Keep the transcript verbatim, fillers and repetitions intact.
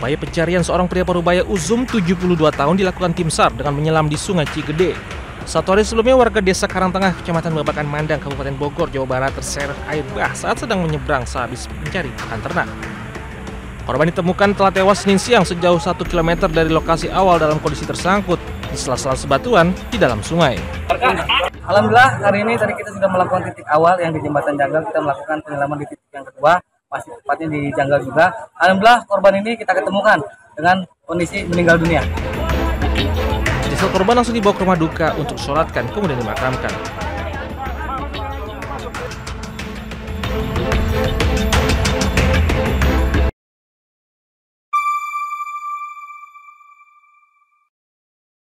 Upaya pencarian seorang pria parubaya Uzum tujuh puluh dua tahun dilakukan tim S A R dengan menyelam di Sungai Cigede. Satu hari sebelumnya, warga desa Karang Tengah, Kecamatan Babakan Mandang, Kabupaten Bogor, Jawa Barat terseret air bah saat sedang menyeberang sehabis mencari pakan ternak. Korban ditemukan telah tewas Senin siang sejauh satu kilometer dari lokasi awal dalam kondisi tersangkut di sela-sela sebatuan di dalam sungai. Alhamdulillah, hari ini tadi kita sudah melakukan titik awal yang di Jembatan Jagal, kita melakukan penyelaman di titik yang kedua. Masih tepatnya di Janggal juga. Alhamdulillah korban ini kita ketemukan dengan kondisi meninggal dunia. Jasad korban langsung dibawa ke rumah duka untuk disolatkan kemudian dimakamkan.